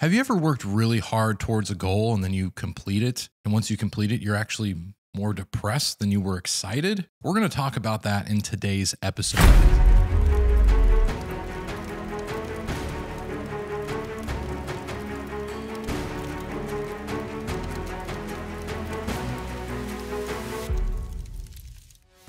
Have you ever worked really hard towards a goal and then you complete it? And once you complete it, you're actually more depressed than you were excited? We're going to talk about that in today's episode.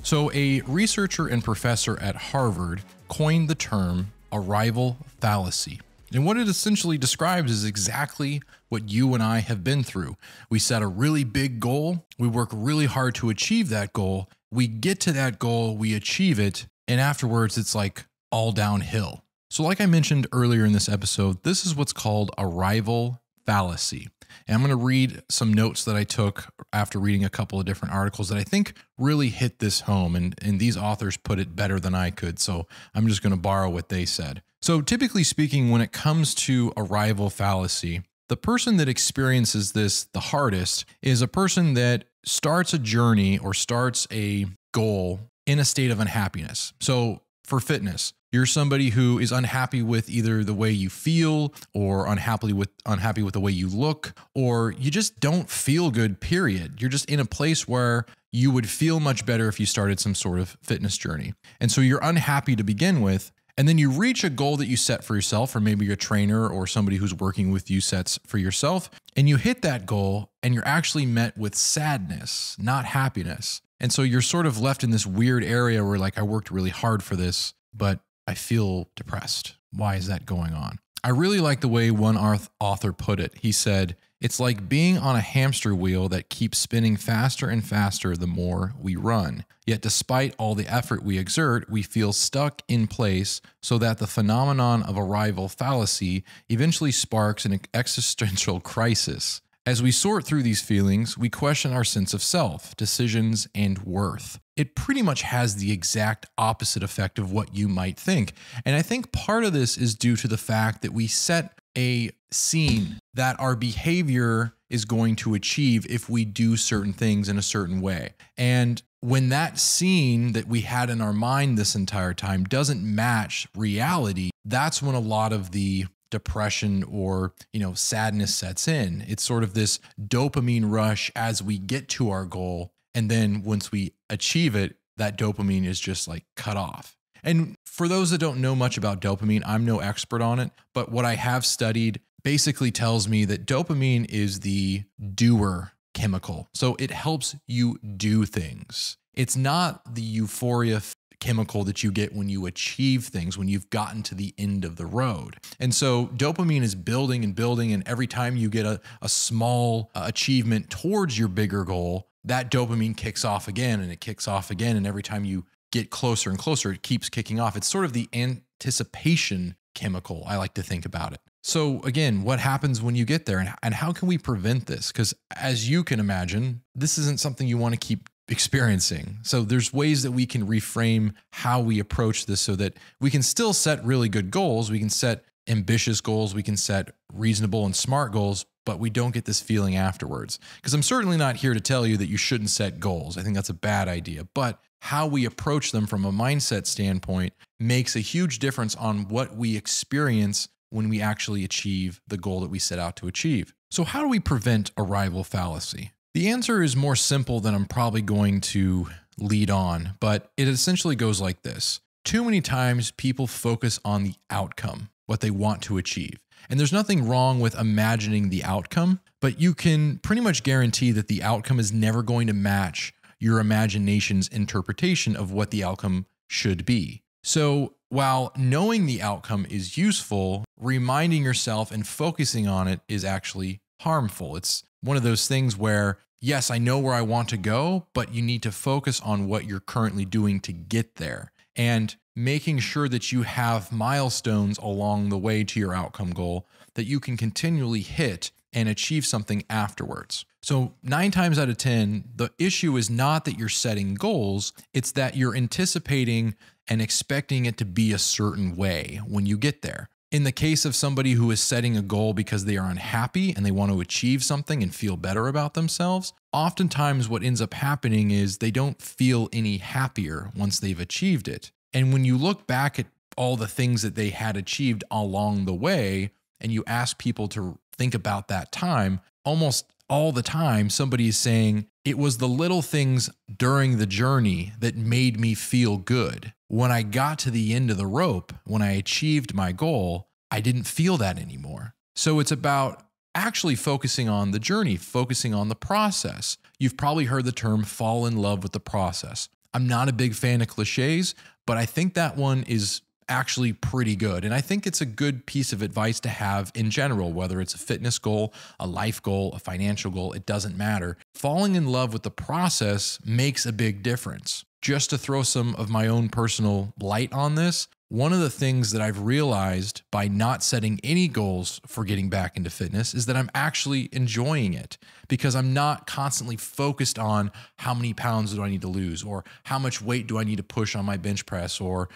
So a researcher and professor at Harvard coined the term arrival fallacy. And what it essentially describes is exactly what you and I have been through. We set a really big goal. We work really hard to achieve that goal. We get to that goal, we achieve it, and afterwards it's like all downhill. So like I mentioned earlier in this episode, this is what's called arrival fallacy. And I'm going to read some notes that I took after reading a couple of different articles that I think really hit this home, and these authors put it better than I could. So I'm just going to borrow what they said. So typically speaking, when it comes to arrival fallacy, the person that experiences this the hardest is a person that starts a journey or starts a goal in a state of unhappiness. So for fitness, you're somebody who is unhappy with either the way you feel or unhappy with the way you look, or you just don't feel good, period. You're just in a place where you would feel much better if you started some sort of fitness journey. And so you're unhappy to begin with, and then you reach a goal that you set for yourself, or maybe your trainer or somebody who's working with you sets for yourself, and you hit that goal and you're actually met with sadness, not happiness. And so you're sort of left in this weird area where like, I worked really hard for this, but I feel depressed. Why is that going on? I really like the way one author put it. He said, it's like being on a hamster wheel that keeps spinning faster and faster the more we run. Yet despite all the effort we exert, we feel stuck in place, so that the phenomenon of arrival fallacy eventually sparks an existential crisis. As we sort through these feelings, we question our sense of self, decisions, and worth. It pretty much has the exact opposite effect of what you might think. And I think part of this is due to the fact that we set a scene that our behavior is going to achieve if we do certain things in a certain way. And when that scene that we had in our mind this entire time doesn't match reality, that's when a lot of the depression or, sadness sets in. It's sort of this dopamine rush as we get to our goal. And then once we achieve it, that dopamine is just like cut off. And for those that don't know much about dopamine, I'm no expert on it, but what I have studied basically tells me that dopamine is the doer chemical. So it helps you do things. It's not the euphoria chemical that you get when you achieve things, when you've gotten to the end of the road. And so dopamine is building and building, and every time you get a small achievement towards your bigger goal, that dopamine kicks off again, and it kicks off again, and every time you get closer and closer, it keeps kicking off. It's sort of the anticipation chemical, I like to think about it. So again, what happens when you get there, and how can we prevent this? Because as you can imagine, this isn't something you want to keep experiencing. So there's ways that we can reframe how we approach this so that we can still set really good goals. We can set ambitious goals. We can set reasonable and smart goals, but we don't get this feeling afterwards. Because I'm certainly not here to tell you that you shouldn't set goals. I think that's a bad idea, but how we approach them from a mindset standpoint makes a huge difference on what we experience when we actually achieve the goal that we set out to achieve. So how do we prevent arrival fallacy? The answer is more simple than I'm probably going to lead on, but it essentially goes like this. Too many times people focus on the outcome, what they want to achieve. And there's nothing wrong with imagining the outcome, but you can pretty much guarantee that the outcome is never going to match your imagination's interpretation of what the outcome should be. So while knowing the outcome is useful, reminding yourself and focusing on it is actually harmful. It's one of those things where, yes, I know where I want to go, but you need to focus on what you're currently doing to get there, and making sure that you have milestones along the way to your outcome goal that you can continually hit and achieve something afterwards. So 9 times out of 10, the issue is not that you're setting goals, it's that you're anticipating and expecting it to be a certain way when you get there. In the case of somebody who is setting a goal because they are unhappy and they want to achieve something and feel better about themselves, oftentimes what ends up happening is they don't feel any happier once they've achieved it. And when you look back at all the things that they had achieved along the way, and you ask people to think about that time, almost all the time somebody is saying, it was the little things during the journey that made me feel good. When I got to the end of the rope, when I achieved my goal, I didn't feel that anymore. So it's about actually focusing on the journey, focusing on the process. You've probably heard the term fall in love with the process. I'm not a big fan of cliches, but I think that one is actually pretty good. And I think it's a good piece of advice to have in general, whether it's a fitness goal, a life goal, a financial goal, it doesn't matter. Falling in love with the process makes a big difference. Just to throw some of my own personal light on this, one of the things that I've realized by not setting any goals for getting back into fitness is that I'm actually enjoying it because I'm not constantly focused on how many pounds do I need to lose or how much weight do I need to push on my bench press or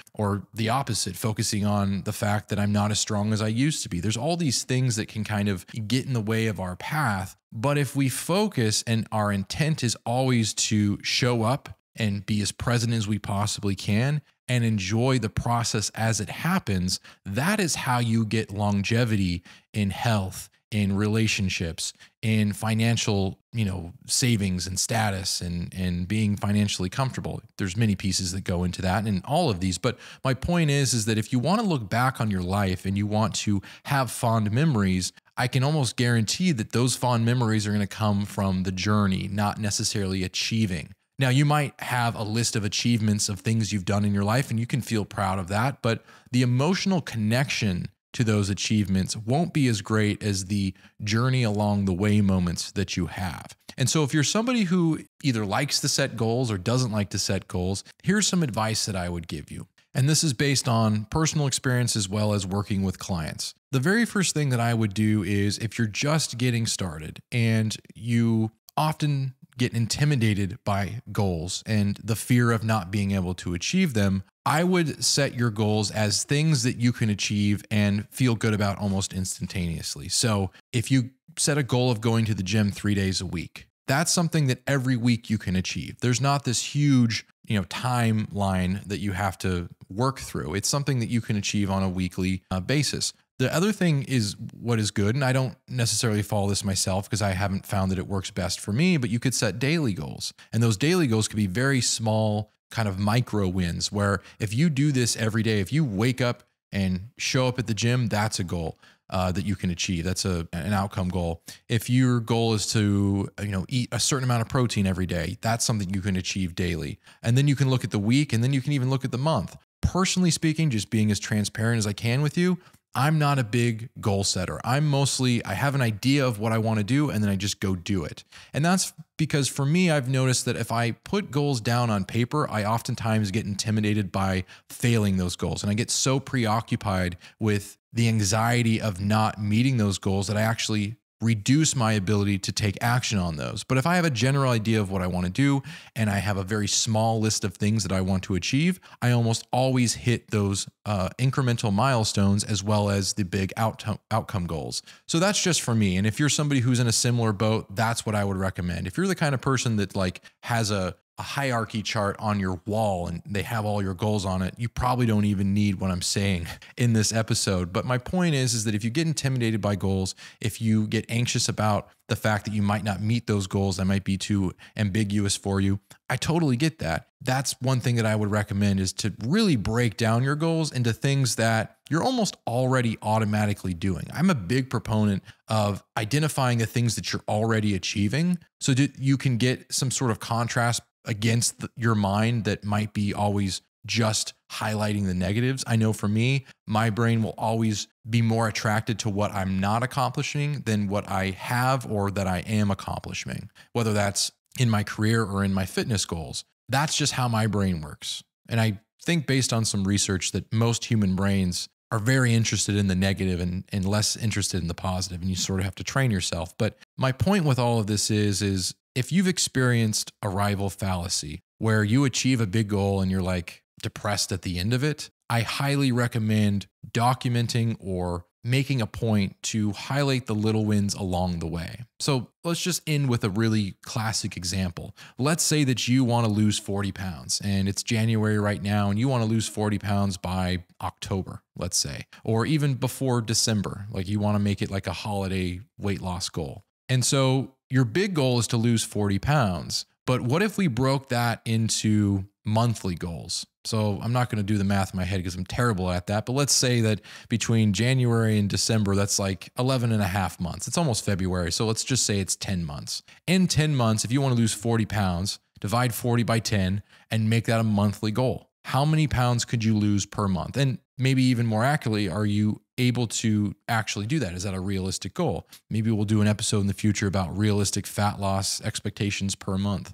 the opposite, focusing on the fact that I'm not as strong as I used to be. There's all these things that can kind of get in the way of our path. But if we focus and our intent is always to show up and be as present as we possibly can, and enjoy the process as it happens, that is how you get longevity in health, in relationships, in financial, savings and status and being financially comfortable. There's many pieces that go into that and all of these. But my point is that if you want to look back on your life and you want to have fond memories, I can almost guarantee that those fond memories are going to come from the journey, not necessarily achieving. Now, you might have a list of achievements of things you've done in your life, and you can feel proud of that, but the emotional connection to those achievements won't be as great as the journey along the way moments that you have. And so if you're somebody who either likes to set goals or doesn't like to set goals, here's some advice that I would give you. And this is based on personal experience as well as working with clients. The very first thing that I would do is if you're just getting started and you often get intimidated by goals and the fear of not being able to achieve them, I would set your goals as things that you can achieve and feel good about almost instantaneously. So if you set a goal of going to the gym 3 days a week, that's something that every week you can achieve. There's not this huge, timeline that you have to work through. It's something that you can achieve on a weekly basis. The other thing is what is good, and I don't necessarily follow this myself because I haven't found that it works best for me, but you could set daily goals. And those daily goals could be very small kind of micro wins where if you do this every day, if you wake up and show up at the gym, that's a goal that you can achieve. That's an outcome goal. If your goal is to eat a certain amount of protein every day, that's something you can achieve daily. And then you can look at the week, and then you can even look at the month. Personally speaking, just being as transparent as I can with you, I'm not a big goal setter. I have an idea of what I want to do, and then I just go do it. And that's because for me, I've noticed that if I put goals down on paper, I oftentimes get intimidated by failing those goals. And I get so preoccupied with the anxiety of not meeting those goals that I actually reduce my ability to take action on those. But if I have a general idea of what I want to do, and I have a very small list of things that I want to achieve, I almost always hit those incremental milestones as well as the big outcome goals. So that's just for me. And if you're somebody who's in a similar boat, that's what I would recommend. If you're the kind of person that has a hierarchy chart on your wall and they have all your goals on it, you probably don't even need what I'm saying in this episode. But my point is that if you get intimidated by goals, if you get anxious about the fact that you might not meet those goals, that might be too ambiguous for you, I totally get that. That's one thing that I would recommend is to really break down your goals into things that you're almost already automatically doing. I'm a big proponent of identifying the things that you're already achieving so that you can get some sort of contrast against your mind that might be always just highlighting the negatives. I know for me, my brain will always be more attracted to what I'm not accomplishing than what I have or that I am accomplishing, whether that's in my career or in my fitness goals. That's just how my brain works. And I think based on some research that most human brains are very interested in the negative and less interested in the positive, and you sort of have to train yourself. But my point with all of this is if you've experienced arrival fallacy, where you achieve a big goal and you're depressed at the end of it, I highly recommend documenting or making a point to highlight the little wins along the way. So let's just end with a really classic example. Let's say that you want to lose 40 pounds and it's January right now and you want to lose 40 pounds by October, let's say, or even before December, like you want to make it like a holiday weight loss goal. And so your big goal is to lose 40 pounds, but what if we broke that into monthly goals? So I'm not going to do the math in my head because I'm terrible at that. But let's say that between January and December, that's like 11.5 months. It's almost February. So let's just say it's 10 months. In 10 months, if you want to lose 40 pounds, divide 40 by 10 and make that a monthly goal. How many pounds could you lose per month? And maybe even more accurately, are you able to actually do that? Is that a realistic goal? Maybe we'll do an episode in the future about realistic fat loss expectations per month.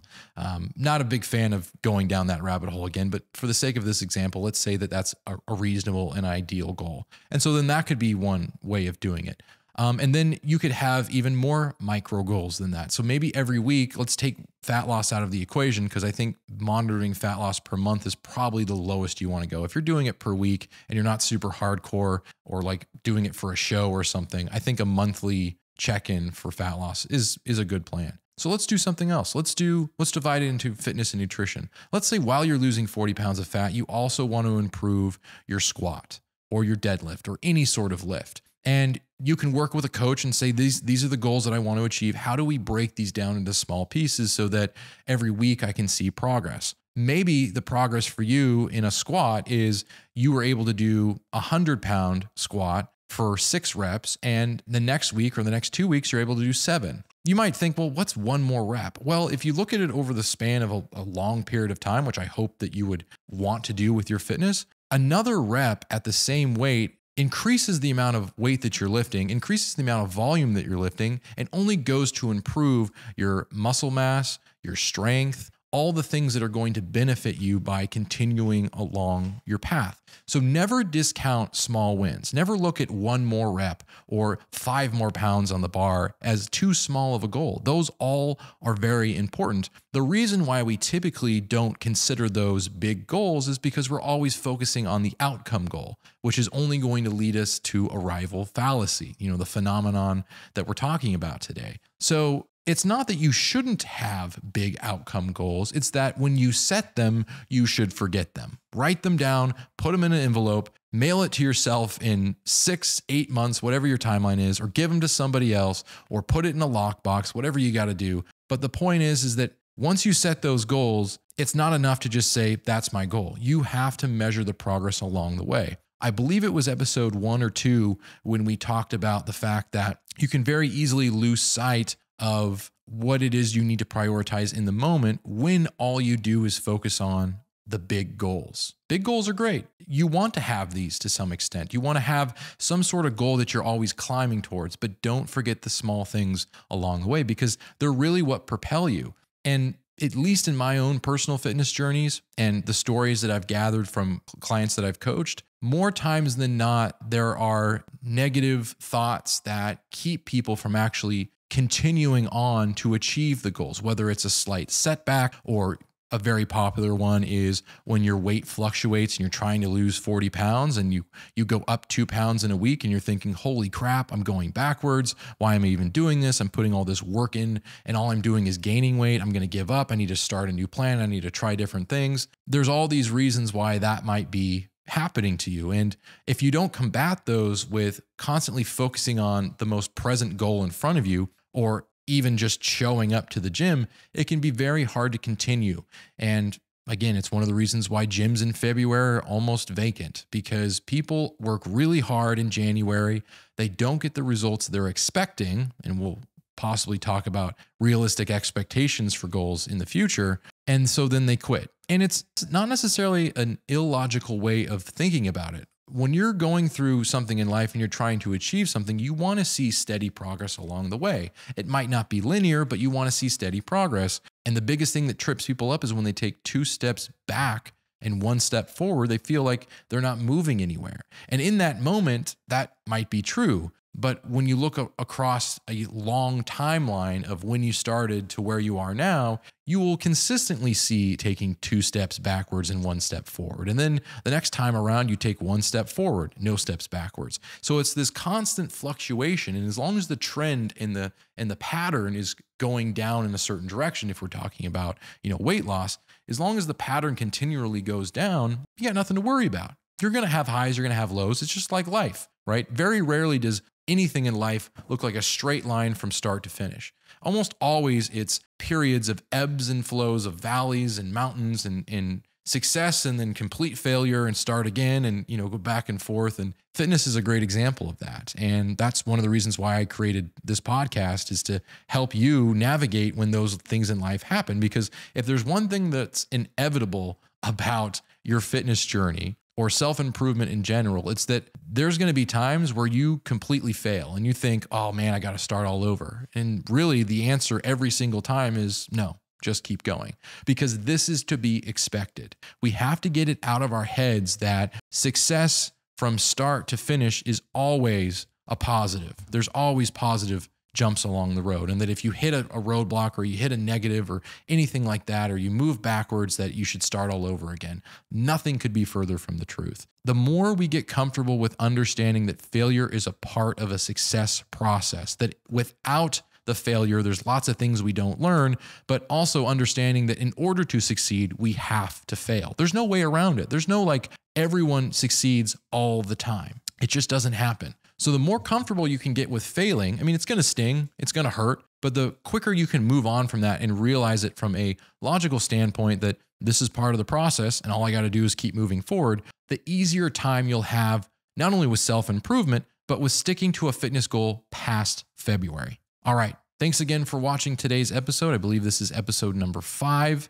Not a big fan of going down that rabbit hole again, but for the sake of this example, let's say that that's a reasonable and ideal goal. And so then that could be one way of doing it. And then you could have even more micro goals than that. So maybe every week, let's take fat loss out of the equation because I think monitoring fat loss per month is probably the lowest you want to go. If you're doing it per week and you're not super hardcore or like doing it for a show or something, I think a monthly check-in for fat loss is a good plan. So let's do something else. Let's divide it into fitness and nutrition. Let's say while you're losing 40 pounds of fat, you also want to improve your squat or your deadlift or any sort of lift. And you can work with a coach and say, these are the goals that I want to achieve. How do we break these down into small pieces so that every week I can see progress? Maybe the progress for you in a squat is you were able to do a 100-pound squat for 6 reps. And the next week or the next 2 weeks, you're able to do 7. You might think, well, what's one more rep? Well, if you look at it over the span of a long period of time, which I hope that you would want to do with your fitness, another rep at the same weight increases the amount of weight that you're lifting, increases the amount of volume that you're lifting, and only goes to improve your muscle mass, your strength, all the things that are going to benefit you by continuing along your path. So never discount small wins. Never look at one more rep or 5 more pounds on the bar as too small of a goal. Those all are very important. The reason why we typically don't consider those big goals is because we're always focusing on the outcome goal, which is only going to lead us to arrival fallacy, you know, the phenomenon that we're talking about today. So it's not that you shouldn't have big outcome goals. It's that when you set them, you should forget them. Write them down, put them in an envelope, mail it to yourself in 6, 8 months, whatever your timeline is, or give them to somebody else, or put it in a lockbox, whatever you got to do. But the point is that once you set those goals, it's not enough to just say, that's my goal. You have to measure the progress along the way. I believe it was episode 1 or 2 when we talked about the fact that you can very easily lose sight of what it is you need to prioritize in the moment when all you do is focus on the big goals. Big goals are great. You want to have these to some extent. You want to have some sort of goal that you're always climbing towards, but don't forget the small things along the way because they're really what propel you. And at least in my own personal fitness journeys and the stories that I've gathered from clients that I've coached, more times than not, there are negative thoughts that keep people from actually continuing on to achieve the goals, whether it's a slight setback or a very popular one is when your weight fluctuates and you're trying to lose 40 pounds and you go up 2 pounds in a week and you're thinking, holy crap, I'm going backwards. Why am I even doing this? I'm putting all this work in and all I'm doing is gaining weight. I'm going to give up. I need to start a new plan. I need to try different things. There's all these reasons why that might be happening to you. And if you don't combat those with constantly focusing on the most present goal in front of you, or even just showing up to the gym, it can be very hard to continue. And again, it's one of the reasons why gyms in February are almost vacant because people work really hard in January. They don't get the results they're expecting. And we'll possibly talk about realistic expectations for goals in the future. And so then they quit. And it's not necessarily an illogical way of thinking about it. When you're going through something in life and you're trying to achieve something, you want to see steady progress along the way. It might not be linear, but you want to see steady progress. And the biggest thing that trips people up is when they take 2 steps back and 1 step forward, they feel like they're not moving anywhere. And in that moment, that might be true. But when you look across a long timeline of when you started to where you are now, you will consistently see taking 2 steps backwards and 1 step forward. And then the next time around, you take 1 step forward, no steps backwards. So it's this constant fluctuation. And as long as the trend and the pattern is going down in a certain direction, if we're talking about, you know, weight loss, as long as the pattern continually goes down, you got nothing to worry about. You're going to have highs, you're going to have lows. It's just like life, right? Very rarely does anything in life look like a straight line from start to finish. Almost always it's periods of ebbs and flows, of valleys and mountains and success, and then complete failure and start again and, you know, go back and forth. And fitness is a great example of that. And that's one of the reasons why I created this podcast, is to help you navigate when those things in life happen. Because if there's one thing that's inevitable about your fitness journey, or self-improvement in general, it's that there's going to be times where you completely fail and you think, oh man, I got to start all over. And really the answer every single time is no, just keep going, because this is to be expected. We have to get it out of our heads that success from start to finish is always a positive. There's always positive jumps along the road. And that if you hit a roadblock, or you hit a negative or anything like that, or you move backwards, that you should start all over again. Nothing could be further from the truth. The more we get comfortable with understanding that failure is a part of a success process, that without the failure, there's lots of things we don't learn, but also understanding that in order to succeed, we have to fail. There's no way around it. There's no like everyone succeeds all the time. It just doesn't happen. So the more comfortable you can get with failing, I mean, it's going to sting, it's going to hurt, but the quicker you can move on from that and realize it from a logical standpoint that this is part of the process and all I got to do is keep moving forward, the easier time you'll have not only with self-improvement, but with sticking to a fitness goal past February. All right. Thanks again for watching today's episode. I believe this is episode number 5.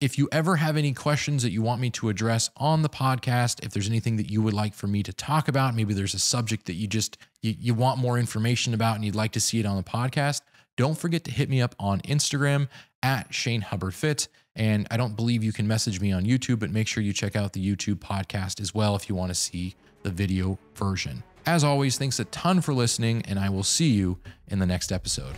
If you ever have any questions that you want me to address on the podcast, if there's anything that you would like for me to talk about, maybe there's a subject that you want more information about and you'd like to see it on the podcast, don't forget to hit me up on Instagram at Shane Hubbard Fit. And I don't believe you can message me on YouTube, but make sure you check out the YouTube podcast as well if you want to see the video version. As always, thanks a ton for listening, and I will see you in the next episode.